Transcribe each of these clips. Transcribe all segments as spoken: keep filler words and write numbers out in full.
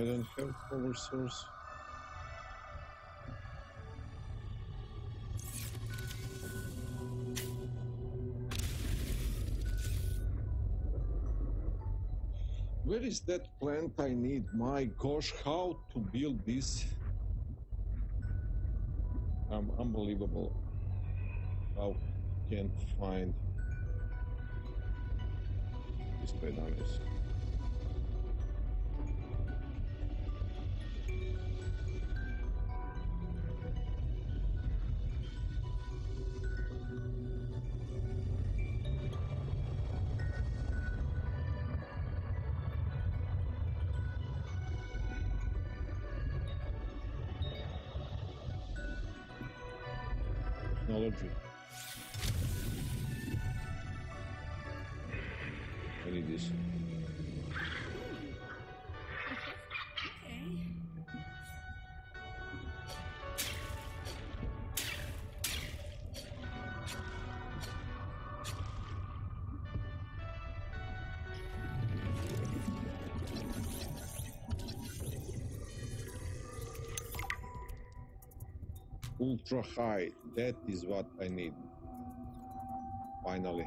I don't have power source. Where is that plant I need? My gosh, how to build this? I'm unbelievable. How can't find this way down is. I need this. Okay. Ultra high, that is what I need. Finally.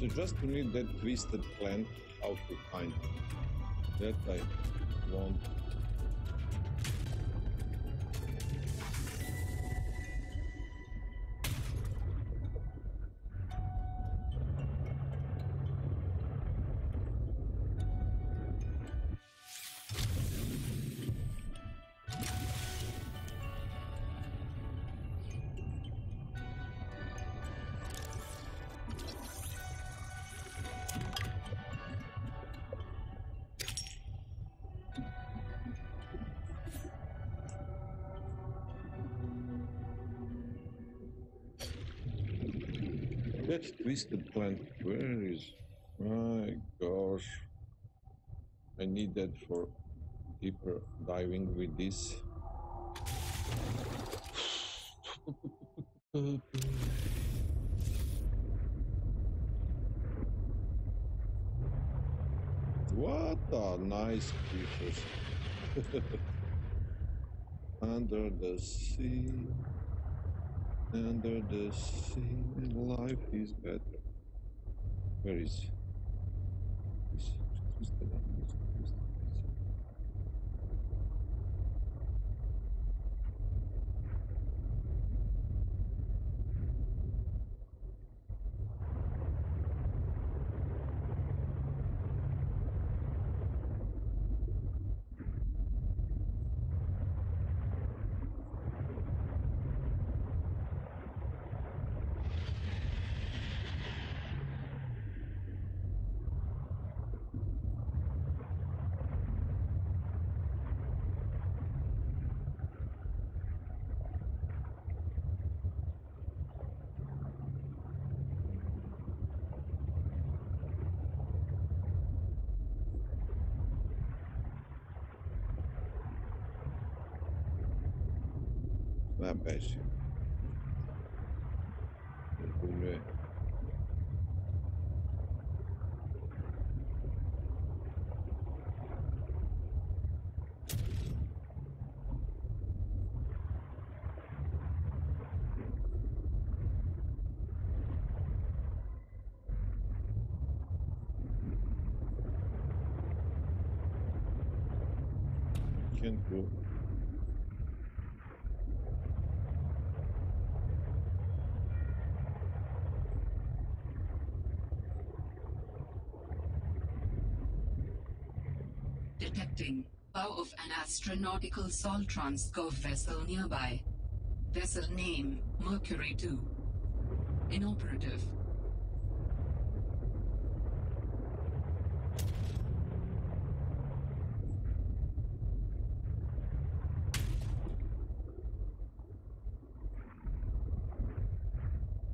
So just to need that twisted plant, how to find that I want. That twisted plant, where is, my gosh, I need that for deeper diving with this. What a nice creatures. Under the sea. Under the sea, life is better. Where is this? That base. Can't go. boarding bow of an astronautical Saltranscorp vessel nearby. Vessel name, Mercury Two. Inoperative.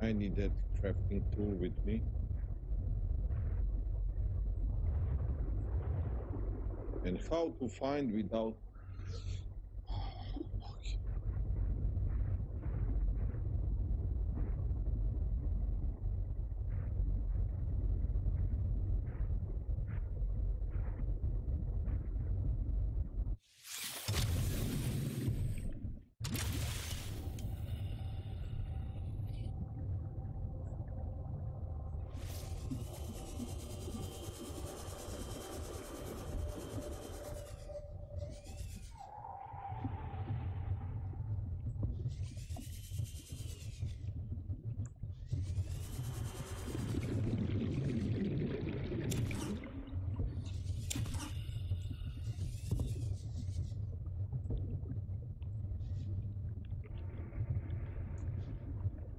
I need that crafting tool with me. And how to find without...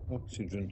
Okay. Oxygen.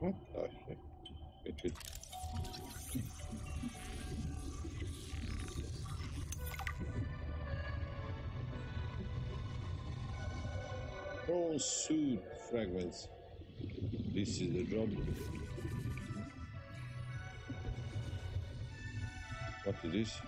What the heck? It is. Prawn Suit Fragments. This is the job. What is this?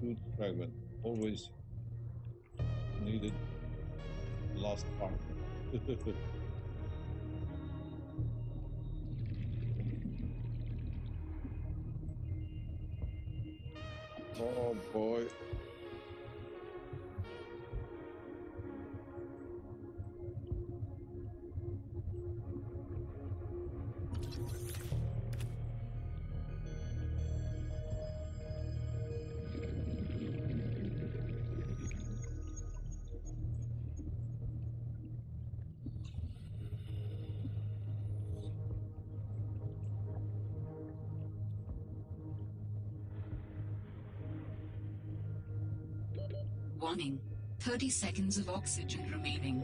Suit fragment always needed last part. Oh boy. Warning, thirty seconds of oxygen remaining.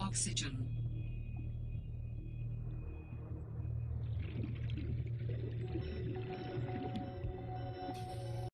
Oxygen.